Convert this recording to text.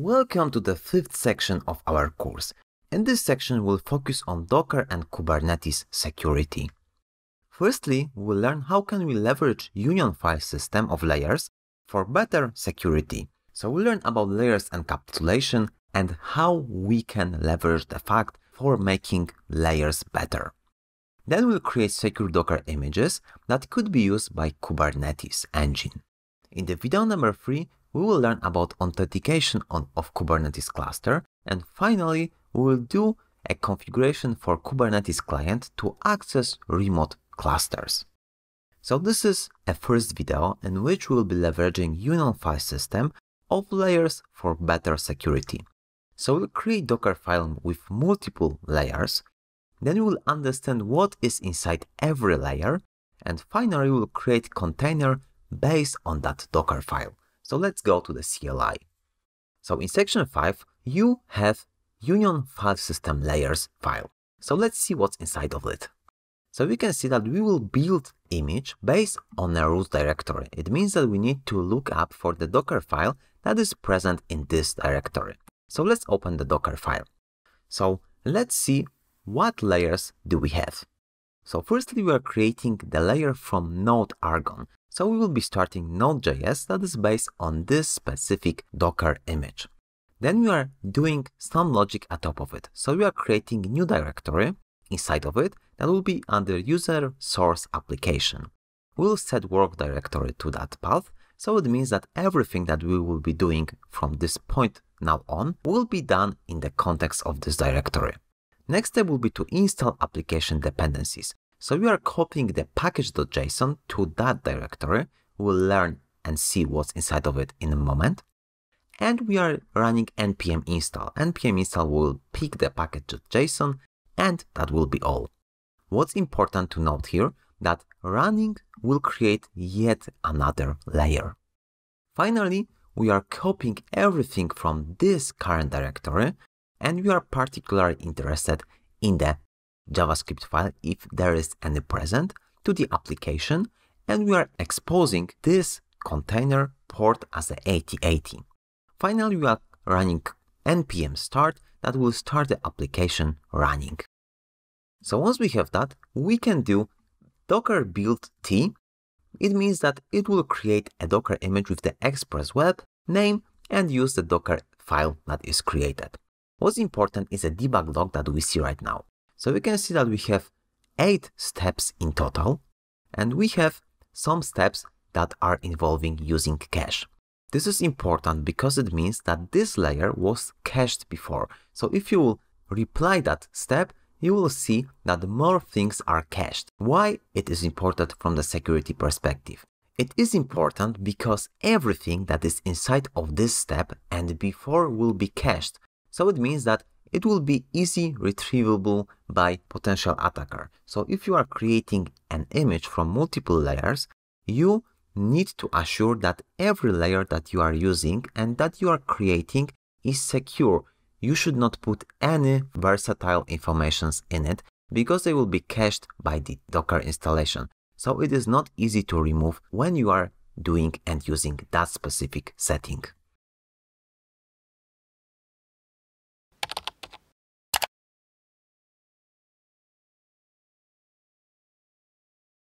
Welcome to the fifth section of our course. In this section, we'll focus on Docker and Kubernetes security. Firstly, we'll learn how can we leverage Union File System of layers for better security. So we'll learn about layers encapsulation and how we can leverage the fact for making layers better. Then we'll create secure Docker images that could be used by Kubernetes engine. In the video number 3, we will learn about authentication of Kubernetes cluster, and finally, we will do a configuration for Kubernetes client to access remote clusters. So this is a first video in which we will be leveraging Union File System of layers for better security. So we'll create Docker file with multiple layers, then we'll understand what is inside every layer, and finally we'll create container based on that Docker file. So let's go to the CLI. So in section 5, you have Union File System layers file. So let's see what's inside of it. So we can see that we will build image based on a root directory. It means that we need to look up for the Docker file that is present in this directory. So let's open the Docker file. So let's see what layers do we have. So firstly, we are creating the layer from Node Argon. So we will be starting Node.js that is based on this specific Docker image. Then we are doing some logic atop of it. So we are creating a new directory inside of it that will be under user source application. We'll set work directory to that path. So it means that everything that we will be doing from this point now on will be done in the context of this directory. Next step will be to install application dependencies. So we are copying the package.json to that directory. We'll learn and see what's inside of it in a moment. And we are running npm install. npm install will pick the package.json, and that will be all. What's important to note here, that running will create yet another layer. Finally, we are copying everything from this current directory, and we are particularly interested in the JavaScript file, if there is any present, to the application, and we are exposing this container port as an 8080. Finally, we are running npm start that will start the application running. So once we have that, we can do docker build t. It means that it will create a Docker image with the Express Web name and use the Docker file that is created. What's important is a debug log that we see right now. So we can see that we have 8 steps in total, and we have some steps that are involving using cache. This is important because it means that this layer was cached before. So if you will reply that step, you will see that more things are cached. Why it is important from the security perspective? It is important because everything that is inside of this step and before will be cached. So it means that it will be easy retrievable by potential attacker. So if you are creating an image from multiple layers, you need to assure that every layer that you are using and that you are creating is secure. You should not put any versatile informations in it because they will be cached by the Docker installation. So it is not easy to remove when you are doing and using that specific setting.